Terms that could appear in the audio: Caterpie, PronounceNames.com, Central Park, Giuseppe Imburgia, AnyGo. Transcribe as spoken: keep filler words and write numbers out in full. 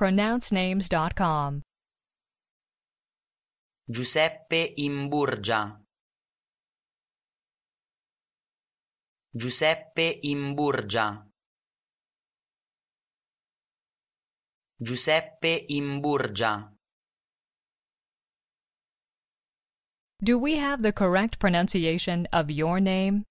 Pronounce Names dot com. Giuseppe Imburgia. Giuseppe Imburgia. Giuseppe Imburgia. Do we have the correct pronunciation of your name?